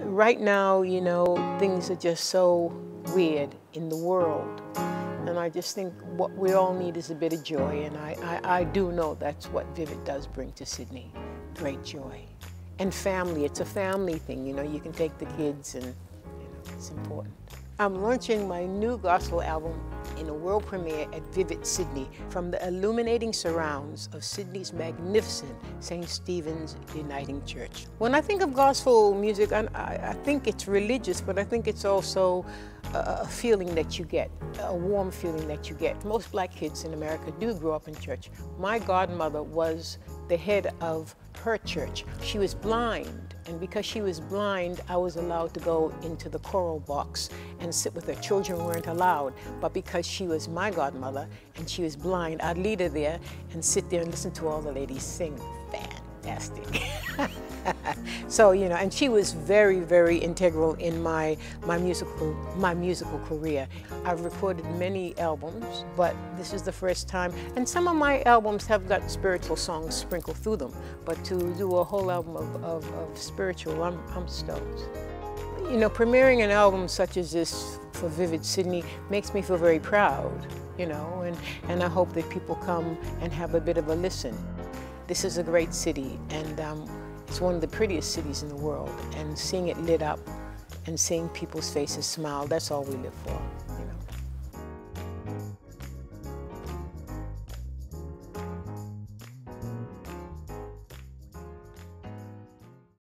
Right now, you know, things are just so weird in the world. And I just think what we all need is a bit of joy. And I do know that's what Vivid does bring to Sydney, great joy. And family, it's a family thing, you know, you can take the kids and, you know, it's important. I'm launching my new gospel album in a world premiere at Vivid Sydney from the illuminating surrounds of Sydney's magnificent St. Stephen's Uniting Church. When I think of gospel music, I think it's religious, but I think it's also a feeling that you get, a warm feeling that you get. Most black kids in America do grow up in church. My godmother was the head of her church. She was blind, and because she was blind, I was allowed to go into the choral box and sit with her. Children weren't allowed, but because she was my godmother and she was blind, I'd lead her there and sit there and listen to all the ladies sing. Fantastic. So, you know, and she was very, very integral in my musical career. I've recorded many albums, but this is the first time, and some of my albums have got spiritual songs sprinkled through them, but to do a whole album of spiritual, I'm stoked. You know, premiering an album such as this for Vivid Sydney makes me feel very proud, you know, and I hope that people come and have a bit of a listen. This is a great city, and it's one of the prettiest cities in the world, and seeing it lit up and seeing people's faces smile, that's all we live for.